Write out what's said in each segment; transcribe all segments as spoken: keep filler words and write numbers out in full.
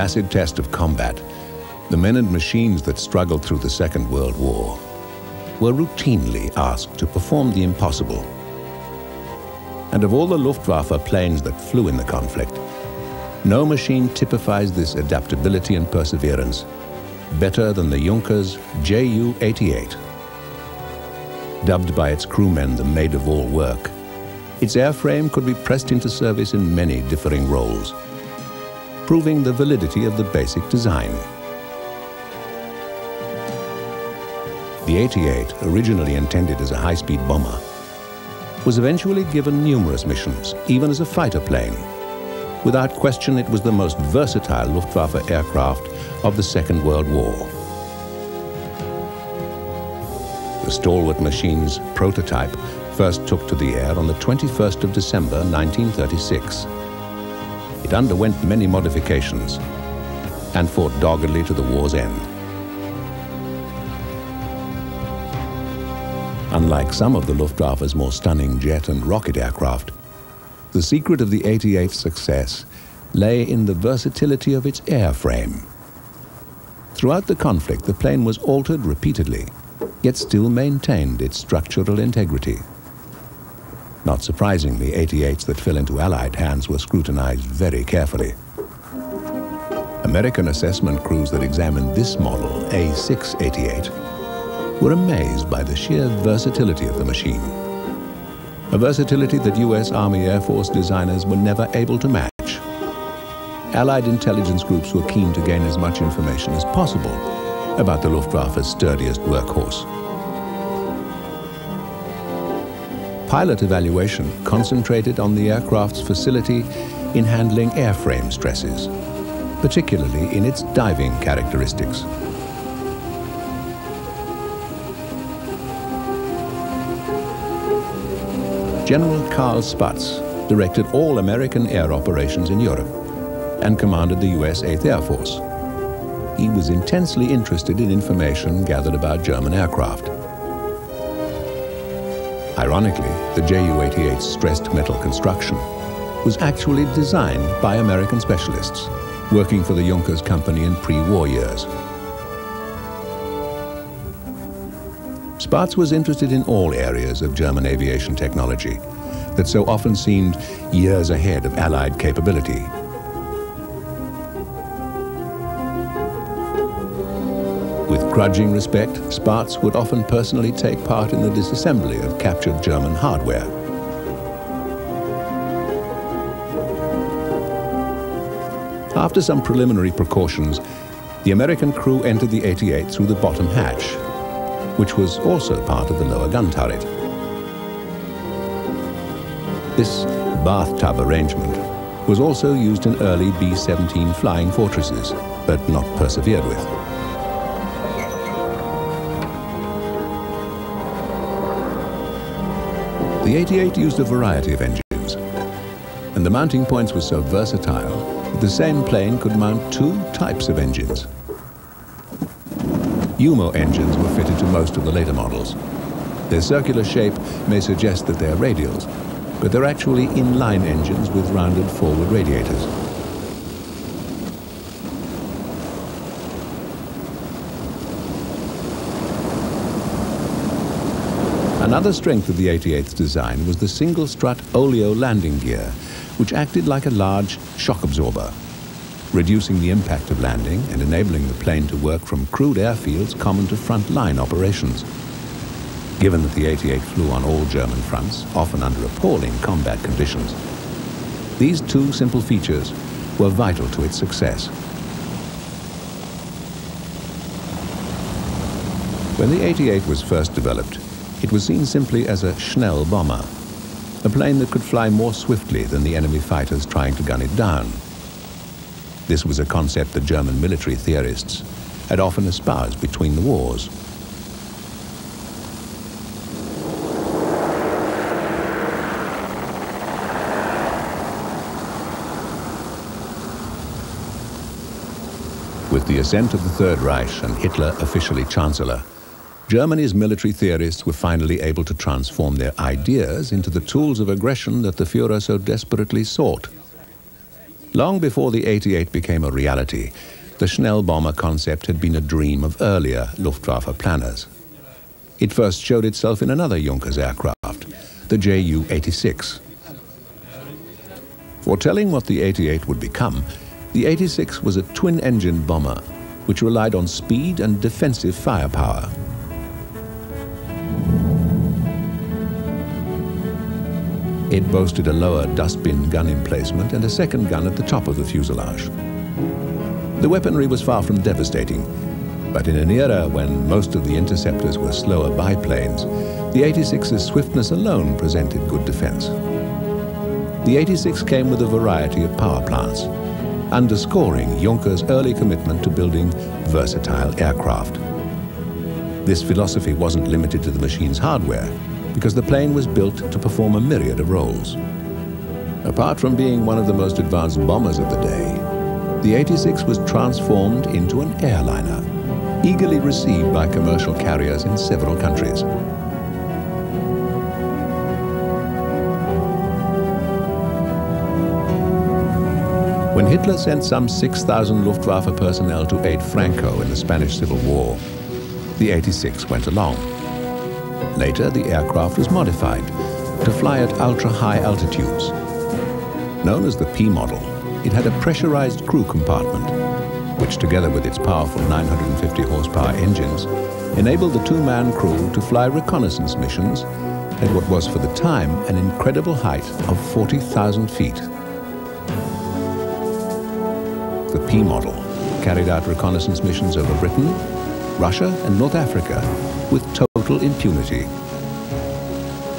acid test of combat, the men and machines that struggled through the Second World War were routinely asked to perform the impossible. And of all the Luftwaffe planes that flew in the conflict, no machine typifies this adaptability and perseverance better than the Junkers Ju eighty-eight. Dubbed by its crewmen the maid of all work, its airframe could be pressed into service in many differing roles, proving the validity of the basic design. The eighty-eight, originally intended as a high-speed bomber, was eventually given numerous missions, even as a fighter plane. Without question, it was the most versatile Luftwaffe aircraft of the Second World War. The stalwart machine's prototype first took to the air on the twenty-first of December nineteen thirty-six. It underwent many modifications and fought doggedly to the war's end. Unlike some of the Luftwaffe's more stunning jet and rocket aircraft, the secret of the eighty-eight's success lay in the versatility of its airframe. Throughout the conflict, the plane was altered repeatedly, yet still maintained its structural integrity. Not surprisingly, eighty-eights that fell into Allied hands were scrutinized very carefully. American assessment crews that examined this model, A six eighty-eight, were amazed by the sheer versatility of the machine. A versatility that U S Army Air Force designers were never able to match. Allied intelligence groups were keen to gain as much information as possible about the Luftwaffe's sturdiest workhorse. Pilot evaluation concentrated on the aircraft's facility in handling airframe stresses, particularly in its diving characteristics. General Carl Spaatz directed all American air operations in Europe and commanded the U S eighth Air Force. He was intensely interested in information gathered about German aircraft. Ironically, the Ju eighty-eight's stressed metal construction was actually designed by American specialists working for the Junkers company in pre-war years. Spaatz was interested in all areas of German aviation technology that so often seemed years ahead of Allied capability. With grudging respect, Spaatz would often personally take part in the disassembly of captured German hardware. After some preliminary precautions, the American crew entered the eighty-eight through the bottom hatch, which was also part of the lower gun turret. This bathtub arrangement was also used in early B seventeen flying fortresses, but not persevered with. The eighty-eight used a variety of engines, and the mounting points were so versatile that the same plane could mount two types of engines. U M O engines were fitted to most of the later models. Their circular shape may suggest that they're radials, but they're actually inline engines with rounded forward radiators. Another strength of the eighty-eight's design was the single strut oleo landing gear, which acted like a large shock absorber, reducing the impact of landing and enabling the plane to work from crude airfields common to front-line operations. Given that the eighty-eight flew on all German fronts, often under appalling combat conditions, these two simple features were vital to its success. When the eighty-eight was first developed, it was seen simply as a Schnellbomber, a plane that could fly more swiftly than the enemy fighters trying to gun it down. This was a concept the German military theorists had often espoused between the wars. With the ascent of the Third Reich and Hitler officially Chancellor, Germany's military theorists were finally able to transform their ideas into the tools of aggression that the Führer so desperately sought. Long before the eighty-eight became a reality, the Schnellbomber concept had been a dream of earlier Luftwaffe planners. It first showed itself in another Junkers aircraft, the Ju eighty-six. Foretelling what the eighty-eight would become, the eighty-six was a twin-engine bomber which relied on speed and defensive firepower. It boasted a lower dustbin gun emplacement and a second gun at the top of the fuselage. The weaponry was far from devastating, but in an era when most of the interceptors were slower biplanes, the eighty-six's swiftness alone presented good defense. The eighty-six came with a variety of power plants, underscoring Junkers' early commitment to building versatile aircraft. This philosophy wasn't limited to the machine's hardware, because the plane was built to perform a myriad of roles. Apart from being one of the most advanced bombers of the day, the eighty-six was transformed into an airliner, eagerly received by commercial carriers in several countries. When Hitler sent some six thousand Luftwaffe personnel to aid Franco in the Spanish Civil War, the eighty-six went along. Later, the aircraft was modified to fly at ultra-high altitudes. Known as the P model, it had a pressurized crew compartment, which together with its powerful nine hundred fifty horsepower engines, enabled the two-man crew to fly reconnaissance missions at what was for the time an incredible height of forty thousand feet. The P model carried out reconnaissance missions over Britain, Russia, and North Africa with total impunity.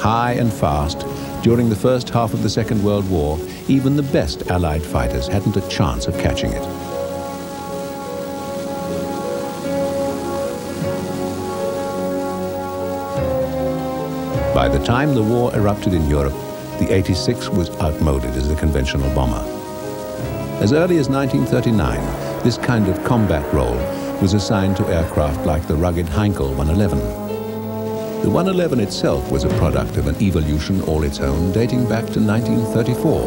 High and fast, during the first half of the Second World War, even the best Allied fighters hadn't a chance of catching it. By the time the war erupted in Europe, the eighty-six was outmoded as the conventional bomber. As early as nineteen thirty-nine, this kind of combat role was assigned to aircraft like the rugged Heinkel one eleven. The one eleven itself was a product of an evolution all its own dating back to nineteen thirty-four.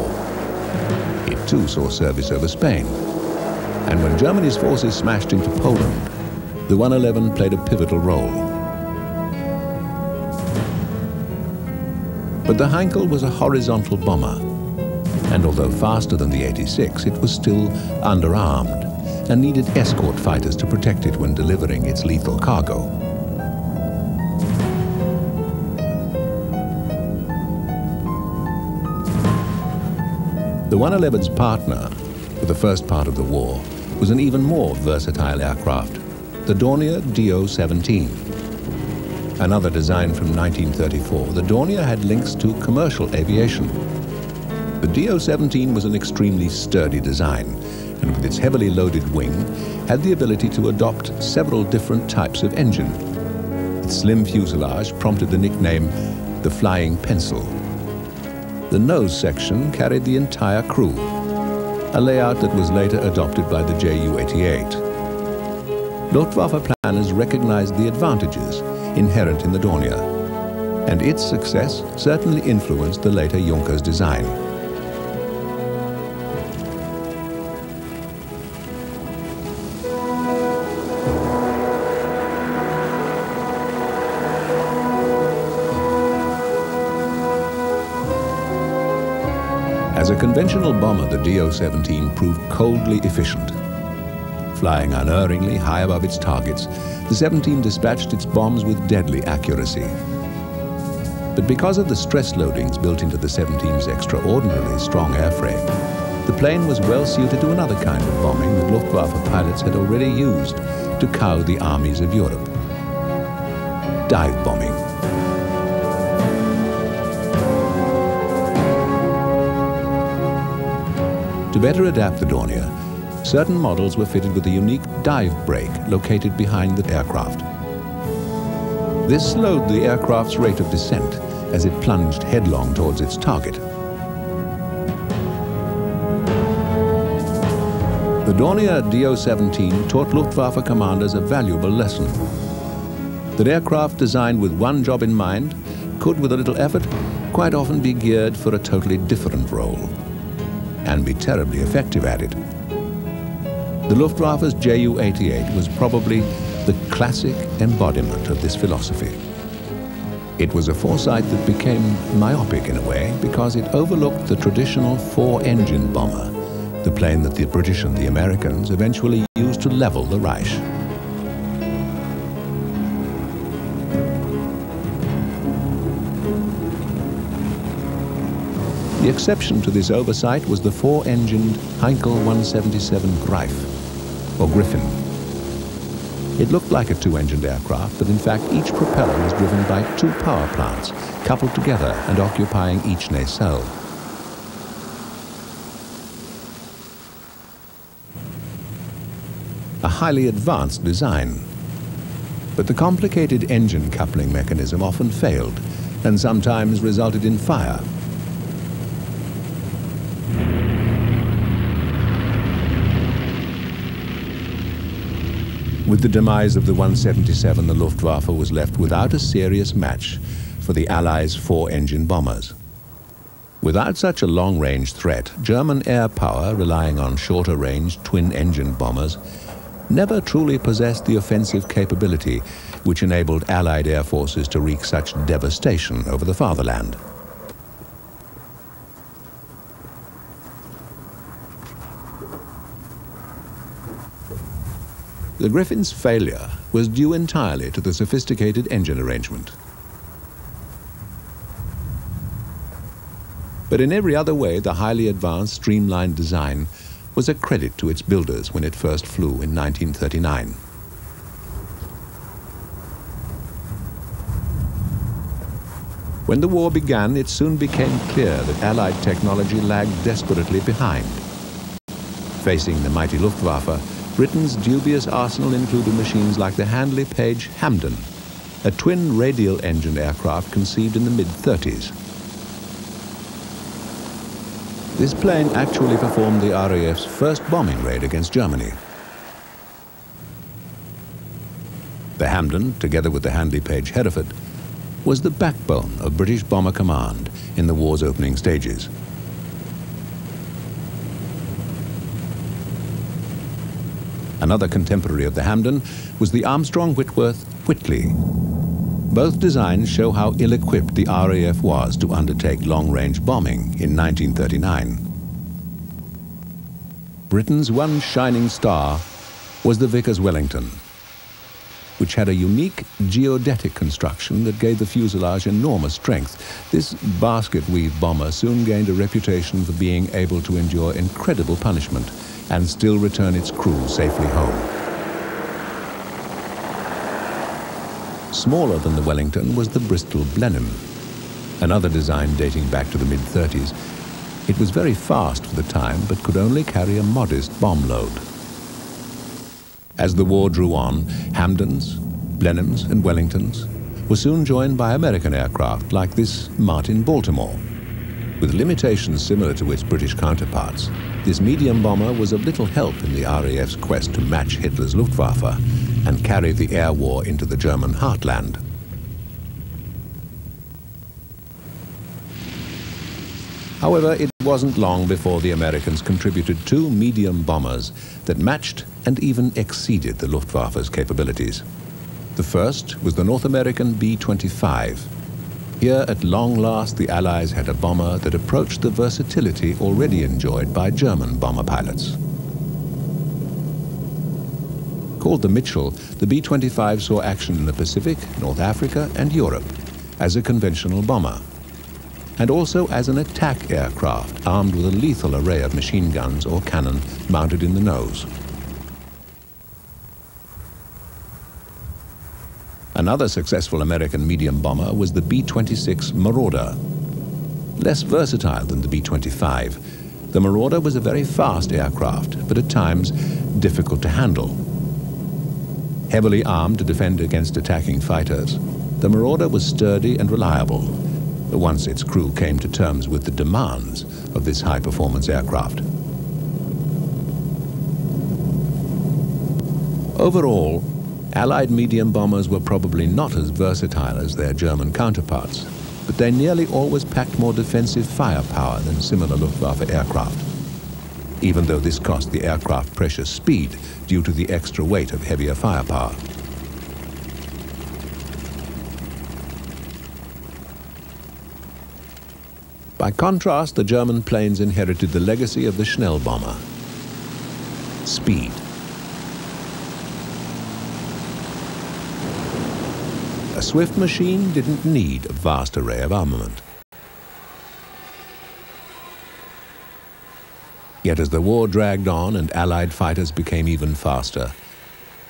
It too saw service over Spain. And when Germany's forces smashed into Poland, the one eleven played a pivotal role. But the Heinkel was a horizontal bomber. And although faster than the eighty-six, it was still underarmed and needed escort fighters to protect it when delivering its lethal cargo. The one eleven's partner for the first part of the war was an even more versatile aircraft, the Dornier Do seventeen. Another design from nineteen thirty-four, the Dornier had links to commercial aviation. The Do seventeen was an extremely sturdy design, and with its heavily loaded wing, had the ability to adopt several different types of engine. Its slim fuselage prompted the nickname, the Flying Pencil. The nose section carried the entire crew, a layout that was later adopted by the Ju eighty-eight. Luftwaffe planners recognized the advantages inherent in the Dornier, and its success certainly influenced the later Junkers design. As a conventional bomber, the Do seventeen proved coldly efficient. Flying unerringly high above its targets, the seventeen dispatched its bombs with deadly accuracy. But because of the stress loadings built into the seventeen's extraordinarily strong airframe, the plane was well suited to another kind of bombing that Luftwaffe pilots had already used to cow the armies of Europe. Dive bombing. To better adapt the Dornier, certain models were fitted with a unique dive brake located behind the aircraft. This slowed the aircraft's rate of descent as it plunged headlong towards its target. The Dornier Do seventeen taught Luftwaffe commanders a valuable lesson. That aircraft designed with one job in mind could, with a little effort, quite often be geared for a totally different role. and be terribly effective at it. The Luftwaffe's Ju eighty-eight was probably the classic embodiment of this philosophy. It was a foresight that became myopic in a way because it overlooked the traditional four-engine bomber, the plane that the British and the Americans eventually used to level the Reich. The exception to this oversight was the four-engined Heinkel one seventy-seven Greif, or Griffin. It looked like a two-engined aircraft, but in fact each propeller was driven by two power plants, coupled together and occupying each nacelle. A highly advanced design. But the complicated engine coupling mechanism often failed, and sometimes resulted in fire. With the demise of the one seventy-seven, the Luftwaffe was left without a serious match for the Allies' four-engine bombers. Without such a long-range threat, German air power, relying on shorter-range twin-engine bombers, never truly possessed the offensive capability which enabled Allied air forces to wreak such devastation over the fatherland. The Griffin's failure was due entirely to the sophisticated engine arrangement. But in every other way, the highly advanced, streamlined design was a credit to its builders when it first flew in nineteen thirty-nine. When the war began, it soon became clear that Allied technology lagged desperately behind. Facing the mighty Luftwaffe, Britain's dubious arsenal included machines like the Handley Page Hampden, a twin radial engine aircraft conceived in the mid thirties. This plane actually performed the R A F's first bombing raid against Germany. The Hampden, together with the Handley Page Hereford, was the backbone of British Bomber Command in the war's opening stages. Another contemporary of the Hampden was the Armstrong-Whitworth-Whitley. Both designs show how ill-equipped the R A F was to undertake long-range bombing in nineteen thirty-nine. Britain's one shining star was the Vickers Wellington, which had a unique geodetic construction that gave the fuselage enormous strength. This basket-weave bomber soon gained a reputation for being able to endure incredible punishment and still return its crew safely home. Smaller than the Wellington was the Bristol Blenheim, another design dating back to the mid thirties. It was very fast for the time, but could only carry a modest bomb load. As the war drew on, Hampdens, Blenheims and Wellingtons were soon joined by American aircraft like this Martin Baltimore. With limitations similar to its British counterparts, this medium bomber was of little help in the R A F's quest to match Hitler's Luftwaffe and carry the air war into the German heartland. However, it wasn't long before the Americans contributed two medium bombers that matched and even exceeded the Luftwaffe's capabilities. The first was the North American B twenty-five. Here, at long last, the Allies had a bomber that approached the versatility already enjoyed by German bomber pilots. Called the Mistral, the B twenty-five saw action in the Pacific, North Africa, and Europe as a conventional bomber, and also as an attack aircraft armed with a lethal array of machine guns or cannon mounted in the nose. Another successful American medium bomber was the B twenty-six Marauder. Less versatile than the B twenty-five, the Marauder was a very fast aircraft, but at times difficult to handle. Heavily armed to defend against attacking fighters, the Marauder was sturdy and reliable, once its crew came to terms with the demands of this high-performance aircraft. Overall, Allied medium bombers were probably not as versatile as their German counterparts, but they nearly always packed more defensive firepower than similar Luftwaffe aircraft. even though this cost the aircraft precious speed due to the extra weight of heavier firepower. By contrast, the German planes inherited the legacy of the Schnellbomber. Speed. A swift machine didn't need a vast array of armament. Yet as the war dragged on and Allied fighters became even faster,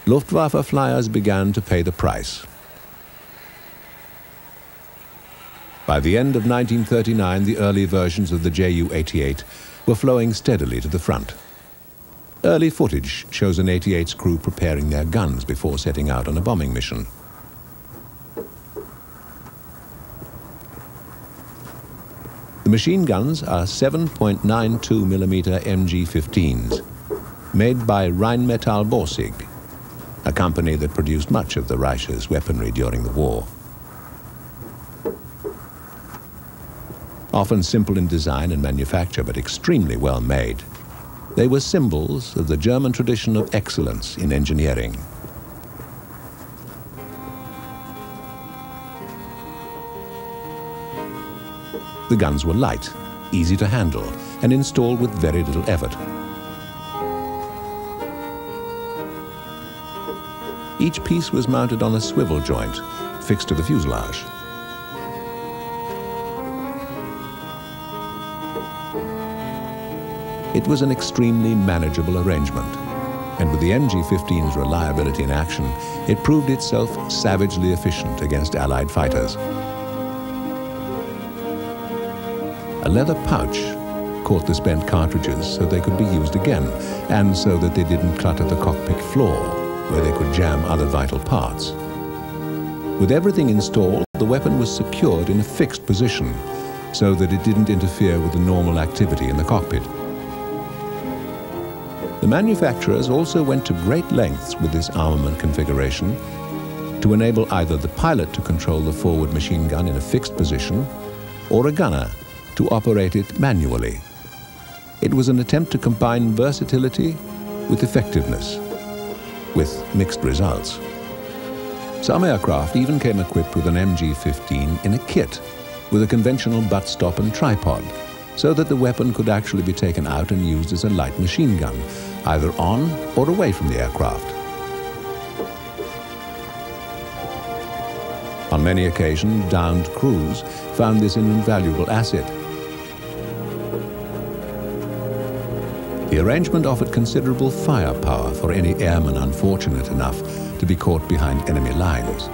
Luftwaffe flyers began to pay the price. By the end of nineteen thirty-nine, the early versions of the Ju eighty-eight were flowing steadily to the front. Early footage shows an eighty-eight's crew preparing their guns before setting out on a bombing mission. The machine guns are seven point nine two millimeter M G fifteens, made by Rheinmetall-Borsig, a company that produced much of the Reich's weaponry during the war. Often simple in design and manufacture, but extremely well made, they were symbols of the German tradition of excellence in engineering. The guns were light, easy to handle, and installed with very little effort. Each piece was mounted on a swivel joint, fixed to the fuselage. It was an extremely manageable arrangement, and with the M G fifteen's reliability in action, it proved itself savagely efficient against Allied fighters. A leather pouch caught the spent cartridges so they could be used again, and so that they didn't clutter the cockpit floor, where they could jam other vital parts. With everything installed, the weapon was secured in a fixed position, so that it didn't interfere with the normal activity in the cockpit. The manufacturers also went to great lengths with this armament configuration to enable either the pilot to control the forward machine gun in a fixed position or a gunner to operate it manually. It was an attempt to combine versatility with effectiveness, with mixed results. Some aircraft even came equipped with an M G fifteen in a kit with a conventional butt stop and tripod, so that the weapon could actually be taken out and used as a light machine gun, either on or away from the aircraft. On many occasions, downed crews found this an invaluable asset. The arrangement offered considerable firepower for any airman unfortunate enough to be caught behind enemy lines.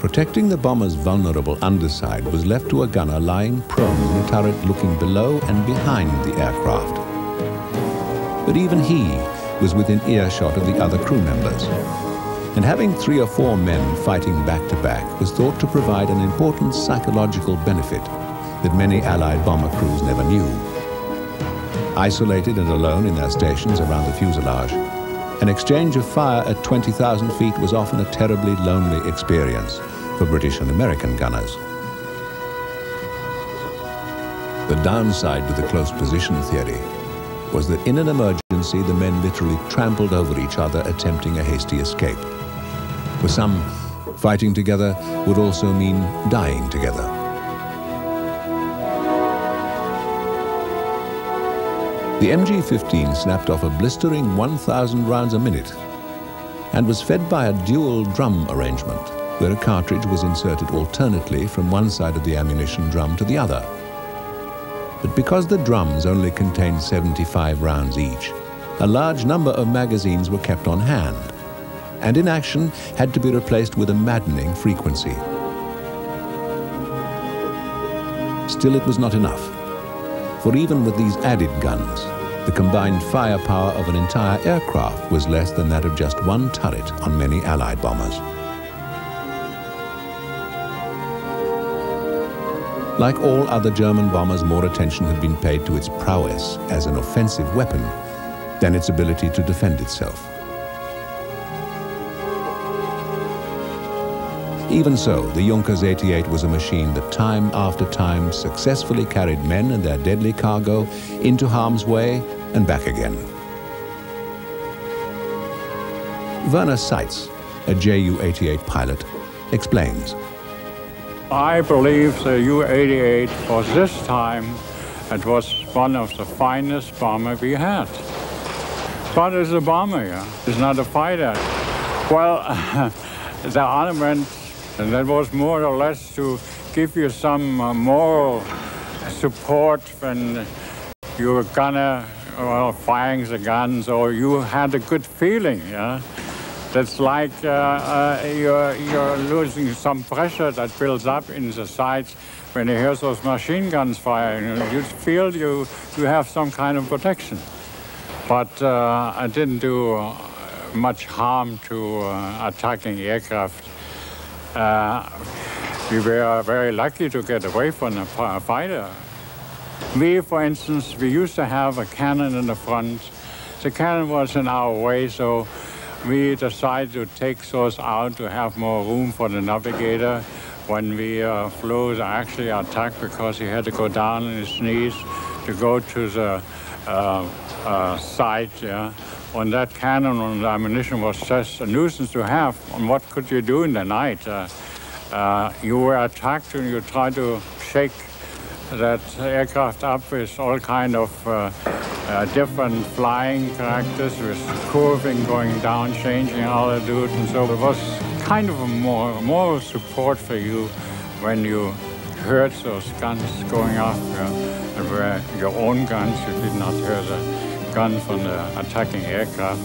Protecting the bomber's vulnerable underside was left to a gunner lying prone in a turret looking below and behind the aircraft. But even he was within earshot of the other crew members. And having three or four men fighting back to back was thought to provide an important psychological benefit that many Allied bomber crews never knew. Isolated and alone in their stations around the fuselage, an exchange of fire at twenty thousand feet was often a terribly lonely experience for British and American gunners. The downside to the close position theory was that in an emergency, the men literally trampled over each other attempting a hasty escape. For some, fighting together would also mean dying together. The M G fifteen snapped off a blistering one thousand rounds a minute and was fed by a dual drum arrangement where a cartridge was inserted alternately from one side of the ammunition drum to the other. But because the drums only contained seventy-five rounds each, a large number of magazines were kept on hand and in action had to be replaced with a maddening frequency. Still, it was not enough. For even with these added guns, the combined firepower of an entire aircraft was less than that of just one turret on many Allied bombers. Like all other German bombers, more attention had been paid to its prowess as an offensive weapon than its ability to defend itself. Even so, the Junkers eighty-eight was a machine that time after time successfully carried men and their deadly cargo into harm's way and back again. Werner Seitz, a Ju eighty-eight pilot, explains. I believe the Ju eighty-eight for this time, it was one of the finest bomber we had. But it's a bomber, yeah. It's not a fighter. Well, the armament, that was more or less to give you some moral support when you were gonna, well, firing the guns, or you had a good feeling, yeah. That's like uh, uh, you're, you're losing some pressure that builds up in the sides when you hear those machine guns firing. You feel you, you have some kind of protection. But uh, I didn't do much harm to uh, attacking aircraft. Uh, we were very lucky to get away from a fighter. We, for instance, we used to have a cannon in the front. The cannon was in our way, so we decided to take those out to have more room for the navigator when we uh, flew the actually attack, because he had to go down on his knees to go to the uh, uh, side. Yeah, on that cannon and ammunition was just a nuisance to have. And what could you do in the night? Uh, uh, you were attacked and you tried to shake that aircraft up with all kind of uh, uh, different flying characters, with curving, going down, changing altitude, and so it was kind of a moral, moral support for you when you heard those guns going off. Uh, it were your own guns, you did not hear the gun from the attacking aircraft,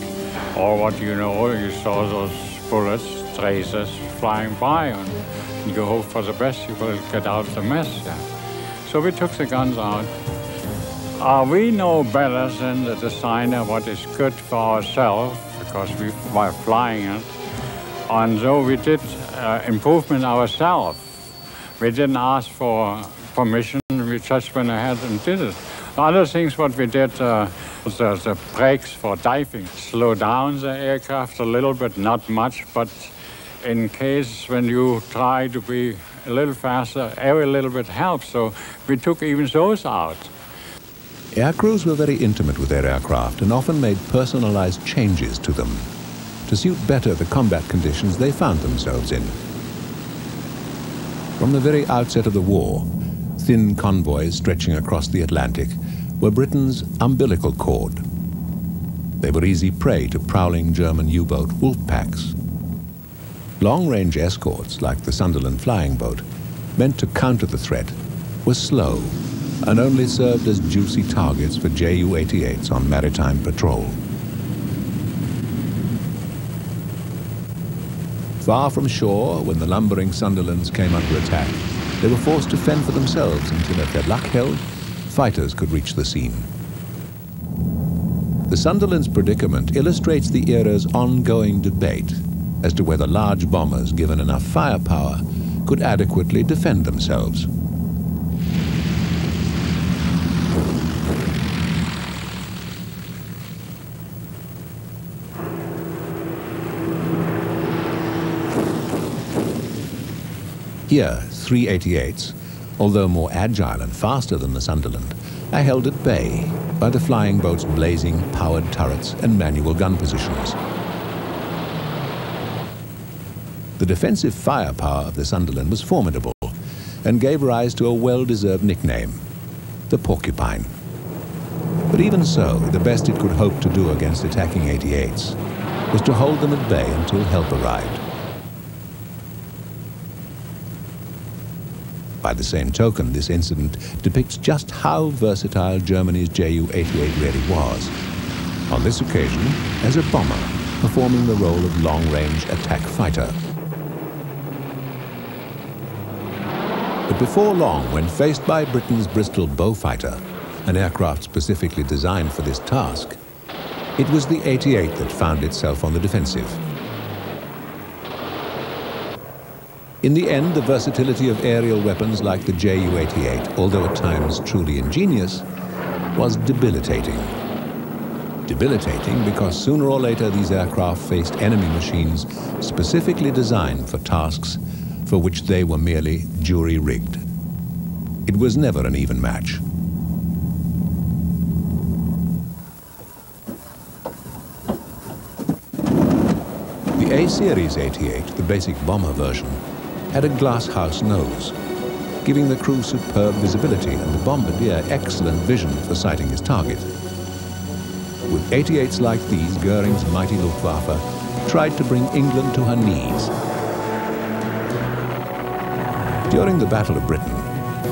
or what you know, you saw those bullets, tracers flying by, and you hope for the best, you will get out of the mess. Yeah. So we took the guns out. Uh, we know better than the designer what is good for ourselves, because we were flying it. And so we did uh, improvement ourselves. We didn't ask for permission, we just went ahead and did it. Other things what we did, uh, the, the brakes for diving, slow down the aircraft a little bit, not much, but in case when you try to be a little faster, every little bit helps, so we took even those out. Air crews were very intimate with their aircraft and often made personalized changes to them to suit better the combat conditions they found themselves in. From the very outset of the war, thin convoys stretching across the Atlantic were Britain's umbilical cord. They were easy prey to prowling German U-boat wolf packs. Long-range escorts, like the Sunderland flying boat, meant to counter the threat, were slow and only served as juicy targets for Ju eighty-eights on maritime patrol. Far from shore, when the lumbering Sunderlands came under attack, they were forced to fend for themselves until, if their luck held, fighters could reach the scene. The Sunderland's predicament illustrates the era's ongoing debate as to whether large bombers given enough firepower could adequately defend themselves. Here, three eighty-eights, although more agile and faster than the Sunderland, are held at bay by the flying boat's blazing powered turrets and manual gun positions. The defensive firepower of the Sunderland was formidable and gave rise to a well-deserved nickname, the Porcupine. But even so, the best it could hope to do against attacking eighty-eights was to hold them at bay until help arrived. By the same token, this incident depicts just how versatile Germany's Ju eighty-eight really was, on this occasion as a bomber performing the role of long-range attack fighter. But before long, when faced by Britain's Bristol Beaufighter, an aircraft specifically designed for this task, it was the eighty-eight that found itself on the defensive. In the end, the versatility of aerial weapons like the Ju eighty-eight, although at times truly ingenious, was debilitating. Debilitating because sooner or later these aircraft faced enemy machines specifically designed for tasks for which they were merely jury-rigged. It was never an even match. The A-Series eighty-eight, the basic bomber version, had a glass house nose, giving the crew superb visibility and the bombardier excellent vision for sighting his target. With eighty-eights like these, Göring's mighty Luftwaffe tried to bring England to her knees. During the Battle of Britain,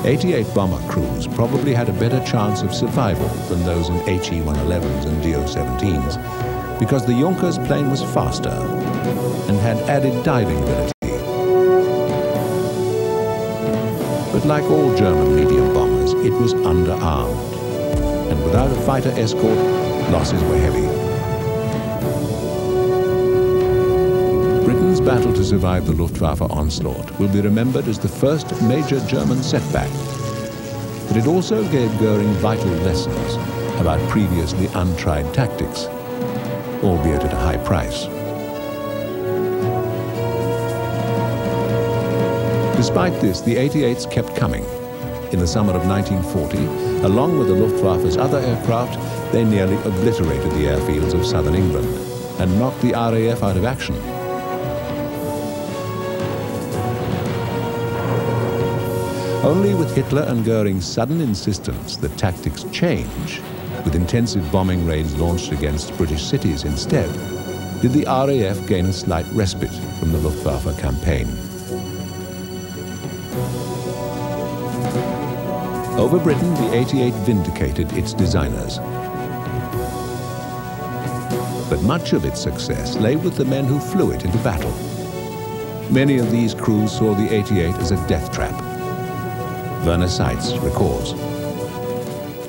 eighty-eight bomber crews probably had a better chance of survival than those in H E one elevens and D O seventeens, because the Junkers plane was faster and had added diving ability. But like all German medium bombers, it was underarmed, and without a fighter escort, losses were heavy. Britain's battle to survive the Luftwaffe onslaught will be remembered as the first major German setback, but it also gave Göring vital lessons about previously untried tactics, albeit at a high price. Despite this, the eighty-eights kept coming. In the summer of nineteen forty, along with the Luftwaffe's other aircraft, they nearly obliterated the airfields of southern England and knocked the R A F out of action. Only with Hitler and Göring's sudden insistence that tactics change, with intensive bombing raids launched against British cities instead, did the R A F gain a slight respite from the Luftwaffe campaign. Over Britain, the eighty-eight vindicated its designers. But much of its success lay with the men who flew it into battle. Many of these crews saw the eighty-eight as a death trap. Werner Seitz records.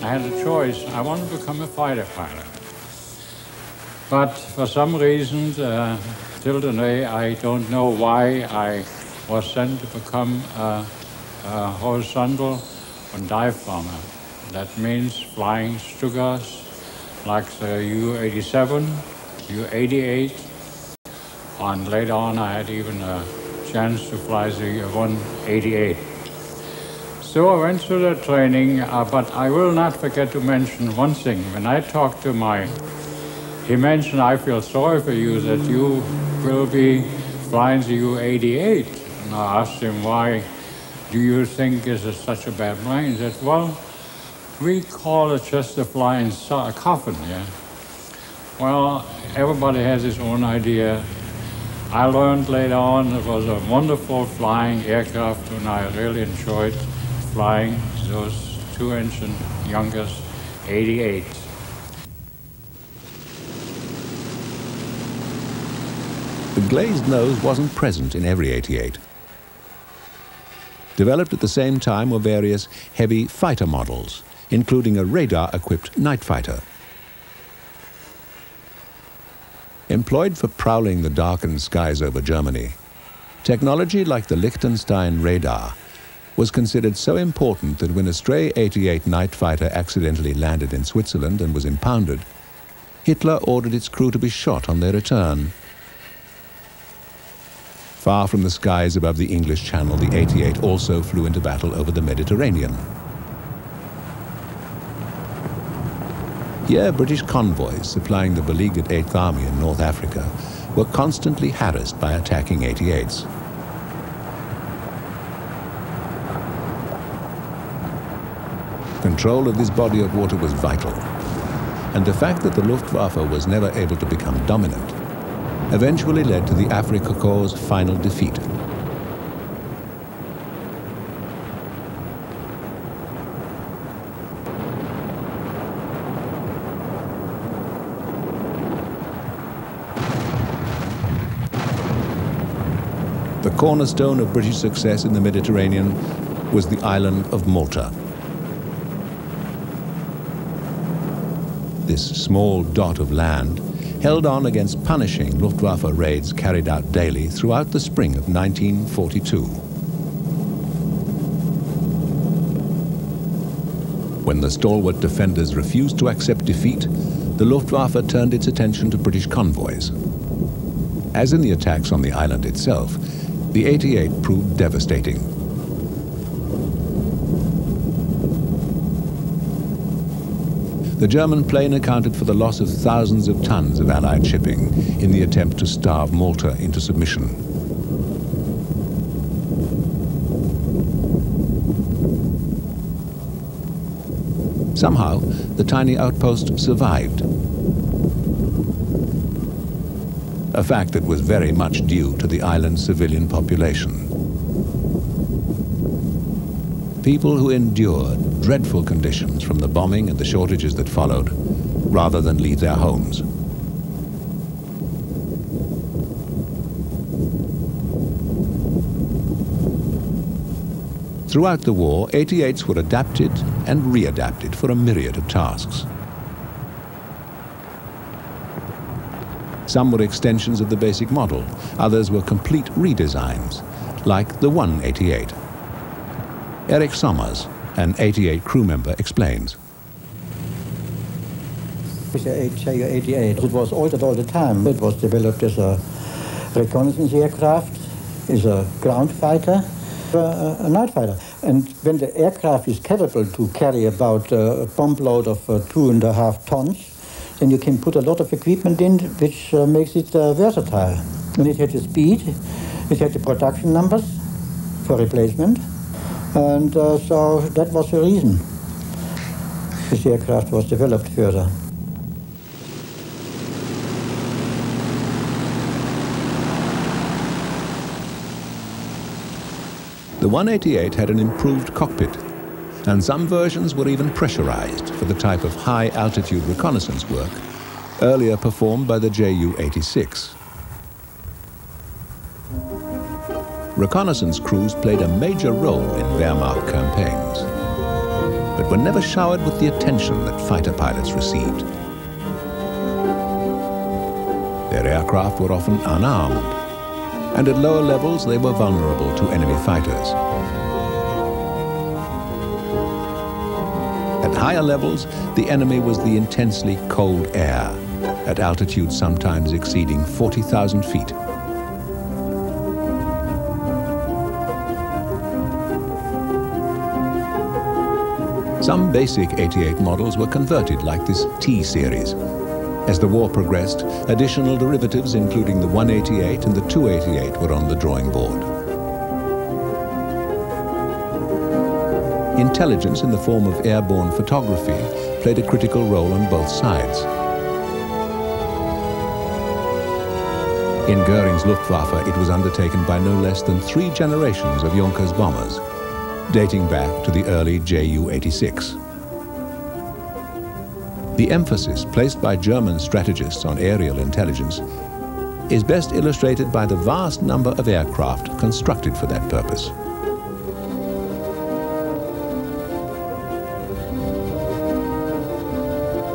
I had a choice. I wanted to become a fighter pilot. But for some reason, uh, till today, I don't know why I was sent to become a, a horizontal and dive bomber. That means flying Stukas like the U eighty-seven, U eighty-eight, and later on I had even a chance to fly the one eighty-eight. So I went through the training, uh, but I will not forget to mention one thing. When I talked to my, he mentioned, I feel sorry for you that you will be flying the U eighty-eight. And I asked him why. Do you think this is such a bad plane? He said, well, we call it just a flying so coffin, yeah? Well, everybody has his own idea. I learned later on it was a wonderful flying aircraft, and I really enjoyed flying those two-engine Junkers eighty-eight. The glazed nose wasn't present in every eighty-eight. Developed at the same time were various heavy fighter models, including a radar-equipped night fighter. Employed for prowling the darkened skies over Germany, technology like the Lichtenstein radar was considered so important that when a stray eighty-eight night fighter accidentally landed in Switzerland and was impounded, Hitler ordered its crew to be shot on their return. Far from the skies above the English Channel, the eighty-eight also flew into battle over the Mediterranean. Here, British convoys supplying the beleaguered eighth Army in North Africa were constantly harassed by attacking eighty-eights. Control of this body of water was vital, and the fact that the Luftwaffe was never able to become dominant eventually led to the Afrika Korps' final defeat. The cornerstone of British success in the Mediterranean was the island of Malta. This small dot of land held on against punishing Luftwaffe raids carried out daily throughout the spring of nineteen forty-two. When the stalwart defenders refused to accept defeat, the Luftwaffe turned its attention to British convoys. As in the attacks on the island itself, the eighty-eight proved devastating. The German plane accounted for the loss of thousands of tons of Allied shipping in the attempt to starve Malta into submission. Somehow, the tiny outpost survived, a fact that was very much due to the island's civilian population. People who endured dreadful conditions from the bombing and the shortages that followed, rather than leave their homes. Throughout the war, eighty-eights were adapted and readapted for a myriad of tasks. Some were extensions of the basic model, others were complete redesigns, like the one eighty-eight. Eric Sommers, an eighty-eight crew member, explains. With the Ju eighty-eight, it was altered all the time. It was developed as a reconnaissance aircraft, as a ground fighter, a, a night fighter. And when the aircraft is capable to carry about a bomb load of uh, two and a half tons, then you can put a lot of equipment in, which uh, makes it uh, versatile. And it had the speed, it had the production numbers for replacement. And uh, so that was the reason this aircraft was developed further. The one eighty-eight had an improved cockpit, and some versions were even pressurized for the type of high-altitude reconnaissance work earlier performed by the Ju eighty-six. Reconnaissance crews played a major role in Wehrmacht campaigns, but were never showered with the attention that fighter pilots received. Their aircraft were often unarmed, and at lower levels they were vulnerable to enemy fighters. At higher levels, the enemy was the intensely cold air, at altitudes sometimes exceeding forty thousand feet. Some basic eighty-eight models were converted, like this T-series. As the war progressed, additional derivatives including the one eighty-eight and the two eighty-eight were on the drawing board. Intelligence in the form of airborne photography played a critical role on both sides. In Göring's Luftwaffe, it was undertaken by no less than three generations of Junkers bombers, dating back to the early Ju eighty-six. The emphasis placed by German strategists on aerial intelligence is best illustrated by the vast number of aircraft constructed for that purpose.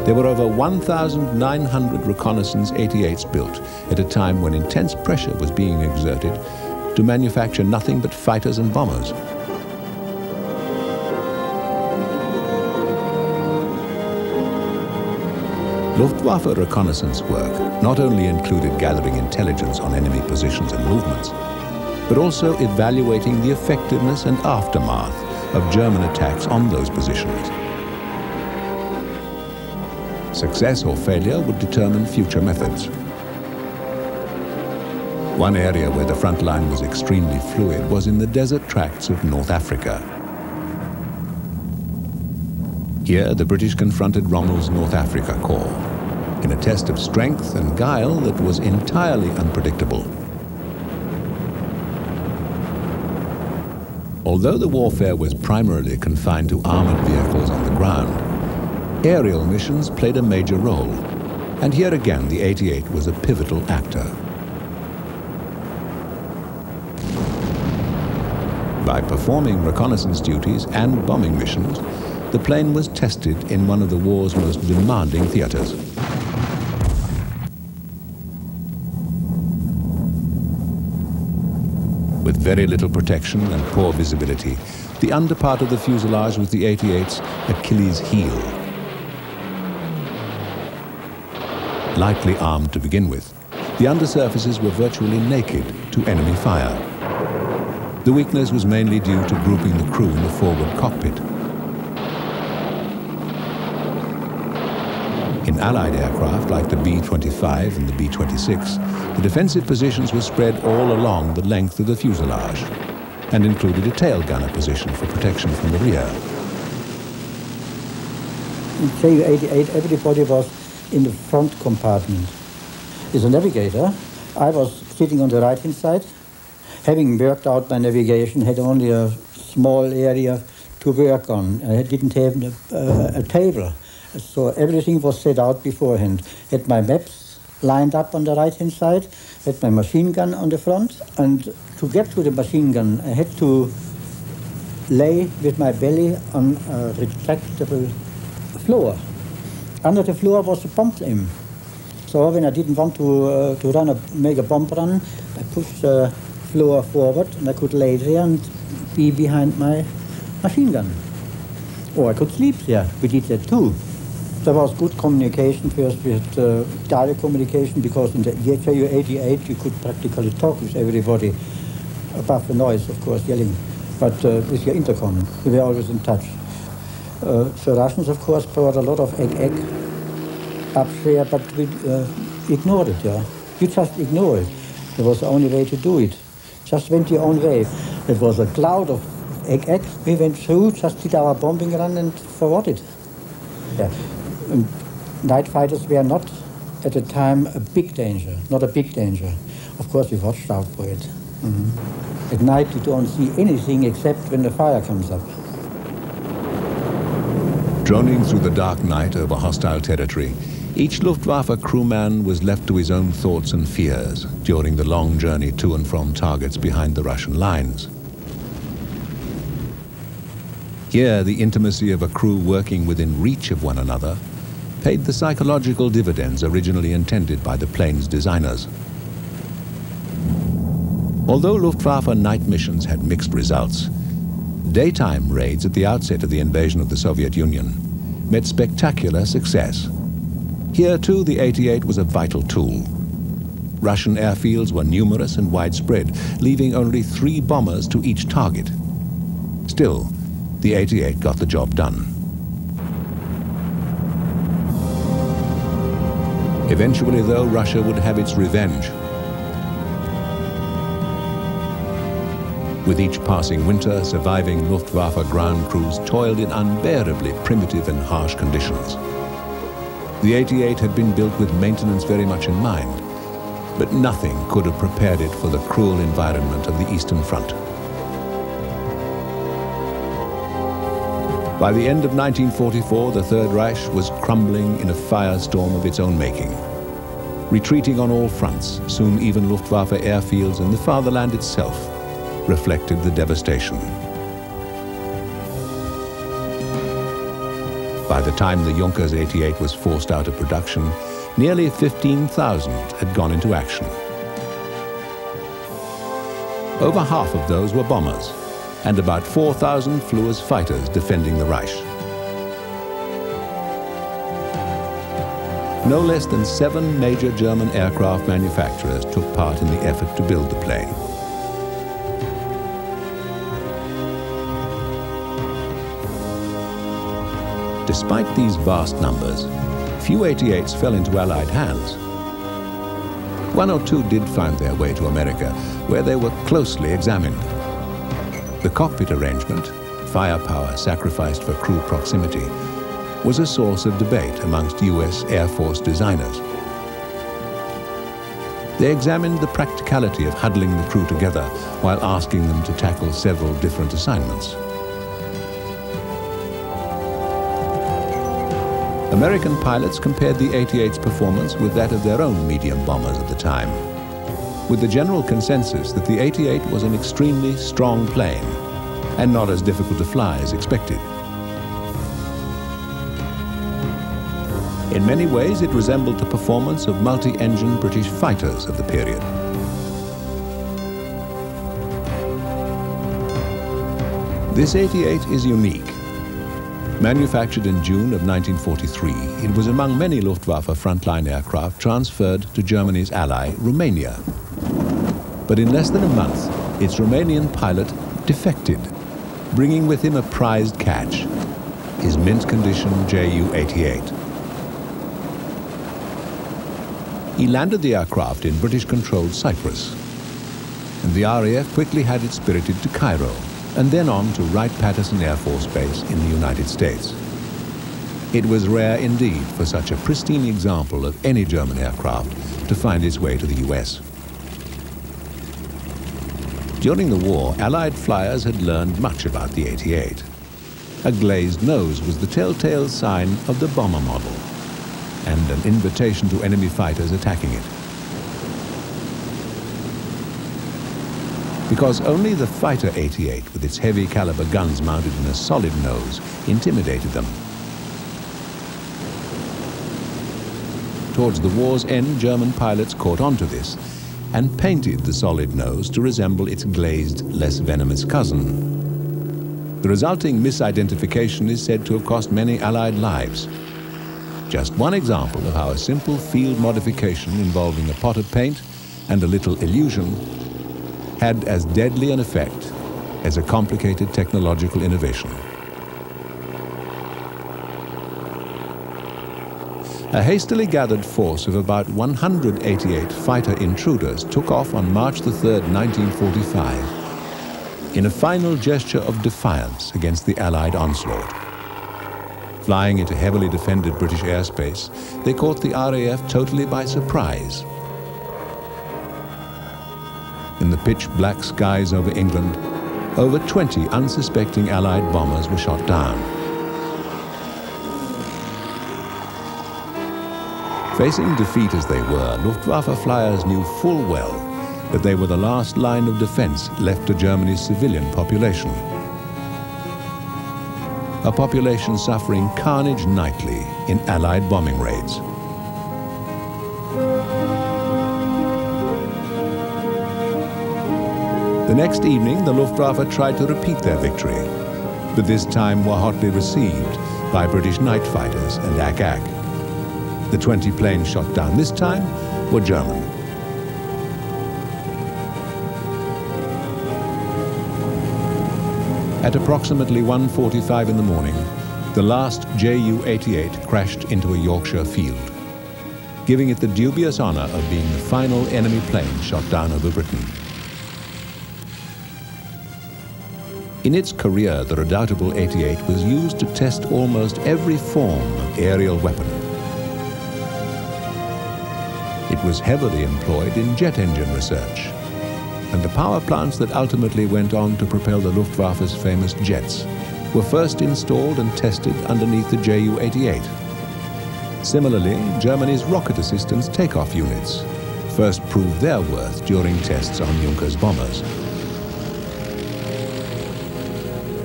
There were over one thousand nine hundred reconnaissance eighty-eights built at a time when intense pressure was being exerted to manufacture nothing but fighters and bombers. Luftwaffe reconnaissance work not only included gathering intelligence on enemy positions and movements, but also evaluating the effectiveness and aftermath of German attacks on those positions. Success or failure would determine future methods. One area where the front line was extremely fluid was in the desert tracts of North Africa. Here, the British confronted Rommel's North Africa Corps in a test of strength and guile that was entirely unpredictable. Although the warfare was primarily confined to armored vehicles on the ground, aerial missions played a major role, and here again the eighty-eight was a pivotal actor. By performing reconnaissance duties and bombing missions, the plane was tested in one of the war's most demanding theaters. With very little protection and poor visibility, the underpart of the fuselage was the eighty-eight's Achilles heel. Lightly armed to begin with, the undersurfaces were virtually naked to enemy fire. The weakness was mainly due to grouping the crew in the forward cockpit. In Allied aircraft like the B twenty-five and the B twenty-six, the defensive positions were spread all along the length of the fuselage and included a tail gunner position for protection from the rear. In Ju eighty-eight, everybody was in the front compartment. As a navigator, I was sitting on the right-hand side. Having worked out my navigation, had only a small area to work on. I didn't have a, a, a table, so everything was set out beforehand. Had my maps lined up on the right-hand side, had my machine gun on the front, and to get to the machine gun, I had to lay with my belly on a retractable floor. Under the floor was a bomb claim. So when I didn't want to, uh, to run a, make a bomb run, I pushed the floor forward and I could lay there and be behind my machine gun. Or I could sleep there. We did that too. There was good communication first with uh, direct communication, because in the Ju eighty-eight you could practically talk with everybody, above the noise, of course, yelling, but uh, with your intercom. We were always in touch. Uh, the Russians, of course, poured a lot of egg-egg up there, but we uh, ignored it, yeah. You just ignore it. It was the only way to do it. Just went your own way. It was a cloud of egg-egg. We went through, just did our bombing run and forward it. Yeah. And night fighters were not, at the time, a big danger. Not a big danger. Of course, we watched out for it. Mm-hmm. At night, you don't see anything except when the fire comes up. Droning through the dark night over hostile territory, each Luftwaffe crewman was left to his own thoughts and fears during the long journey to and from targets behind the Russian lines. Here, the intimacy of a crew working within reach of one another paid the psychological dividends originally intended by the plane's designers. Although Luftwaffe night missions had mixed results, daytime raids at the outset of the invasion of the Soviet Union met spectacular success. Here, too, the eighty-eight was a vital tool. Russian airfields were numerous and widespread, leaving only three bombers to each target. Still, the eighty-eight got the job done. Eventually, though, Russia would have its revenge. With each passing winter, surviving Luftwaffe ground crews toiled in unbearably primitive and harsh conditions. The eighty-eight had been built with maintenance very much in mind, but nothing could have prepared it for the cruel environment of the Eastern Front. By the end of nineteen forty-four, the Third Reich was crumbling in a firestorm of its own making. Retreating on all fronts, soon even Luftwaffe airfields and the fatherland itself reflected the devastation. By the time the Junkers eighty-eight was forced out of production, nearly fifteen thousand had gone into action. Over half of those were bombers, and about four thousand flew as fighters defending the Reich. No less than seven major German aircraft manufacturers took part in the effort to build the plane. Despite these vast numbers, few eighty-eights fell into Allied hands. One or two did find their way to America, where they were closely examined. The cockpit arrangement, firepower sacrificed for crew proximity, was a source of debate amongst U S Air Force designers. They examined the practicality of huddling the crew together while asking them to tackle several different assignments. American pilots compared the eighty-eight's performance with that of their own medium bombers at the time, with the general consensus that the eighty-eight was an extremely strong plane and not as difficult to fly as expected. In many ways, it resembled the performance of multi-engine British fighters of the period. This eighty-eight is unique. Manufactured in June of nineteen forty-three, it was among many Luftwaffe frontline aircraft transferred to Germany's ally, Romania. But in less than a month, its Romanian pilot defected, bringing with him a prized catch, his mint-condition Ju eighty-eight. He landed the aircraft in British-controlled Cyprus, and the R A F quickly had it spirited to Cairo and then on to Wright-Patterson Air Force Base in the United States. It was rare indeed for such a pristine example of any German aircraft to find its way to the U S. During the war, Allied flyers had learned much about the eighty-eight. A glazed nose was the telltale sign of the bomber model, and an invitation to enemy fighters attacking it. Because only the fighter eighty-eight with its heavy caliber guns mounted in a solid nose intimidated them. Towards the war's end, German pilots caught on to this and painted the solid nose to resemble its glazed, less venomous cousin. The resulting misidentification is said to have cost many Allied lives. Just one example of how a simple field modification involving a pot of paint and a little illusion had as deadly an effect as a complicated technological innovation. A hastily gathered force of about one hundred eighty-eight fighter intruders took off on March the third, nineteen forty-five, in a final gesture of defiance against the Allied onslaught. Flying into heavily defended British airspace, they caught the R A F totally by surprise. In the pitch-black skies over England, over twenty unsuspecting Allied bombers were shot down. Facing defeat as they were, Luftwaffe flyers knew full well that they were the last line of defense left to Germany's civilian population. A population suffering carnage nightly in Allied bombing raids. The next evening, the Luftwaffe tried to repeat their victory, but this time were hotly received by British night fighters and A C A C. The twenty planes shot down this time were German. At approximately one forty-five in the morning, the last Ju eighty-eight crashed into a Yorkshire field, giving it the dubious honor of being the final enemy plane shot down over Britain. In its career, the redoubtable eighty-eight was used to test almost every form of aerial weapon. It was heavily employed in jet engine research, and the power plants that ultimately went on to propel the Luftwaffe's famous jets were first installed and tested underneath the Ju eighty-eight. Similarly, Germany's rocket assistance takeoff units first proved their worth during tests on Junkers bombers.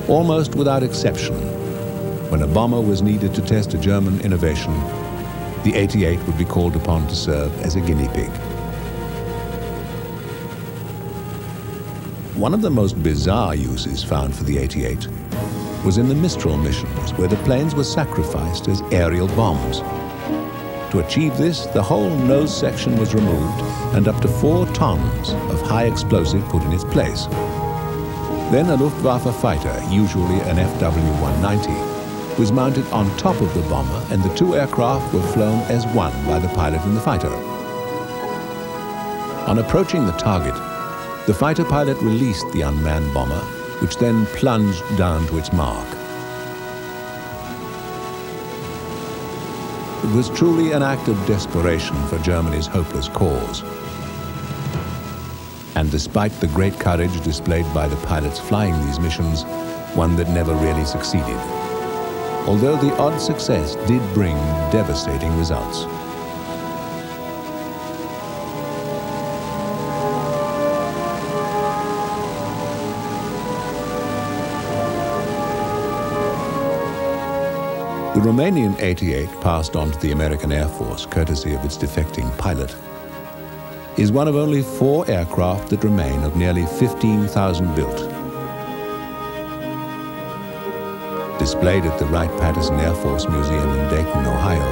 Almost without exception, when a bomber was needed to test a German innovation, the eighty-eight would be called upon to serve as a guinea pig. One of the most bizarre uses found for the eighty-eight was in the Mistral missions, where the planes were sacrificed as aerial bombs. To achieve this, the whole nose section was removed and up to four tons of high explosive put in its place. Then a Luftwaffe fighter, usually an F W one ninety, was mounted on top of the bomber, and the two aircraft were flown as one by the pilot and the fighter. On approaching the target, the fighter pilot released the unmanned bomber, which then plunged down to its mark. It was truly an act of desperation for Germany's hopeless cause. And despite the great courage displayed by the pilots flying these missions, one that never really succeeded. Although the odd success did bring devastating results. The Romanian eighty-eight, passed on to the American Air Force courtesy of its defecting pilot, is one of only four aircraft that remain of nearly fifteen thousand built. Displayed at the Wright-Patterson Air Force Museum in Dayton, Ohio,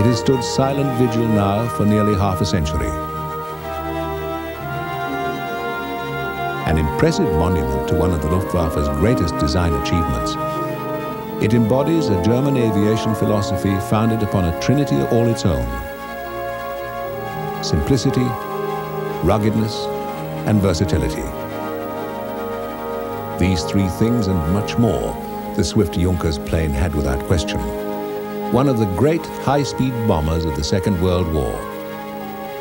it has stood silent vigil now for nearly half a century. an impressive monument to one of the Luftwaffe's greatest design achievements. It embodies a German aviation philosophy founded upon a trinity all its own: simplicity, ruggedness, and versatility. These three things and much more the swift Junkers plane had without question. One of the great high-speed bombers of the Second World War.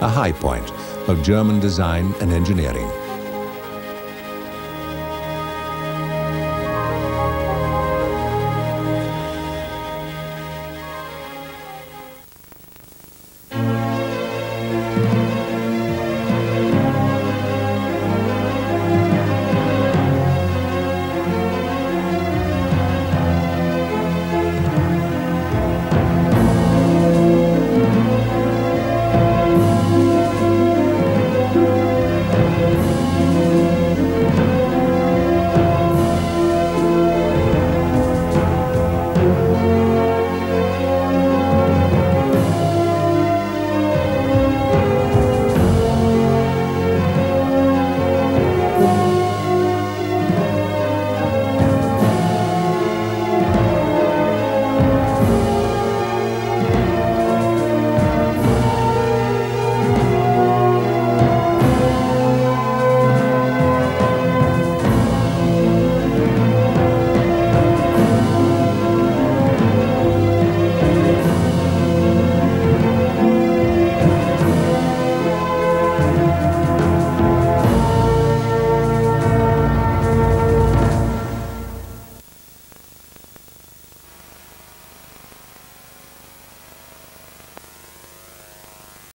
A high point of German design and engineering.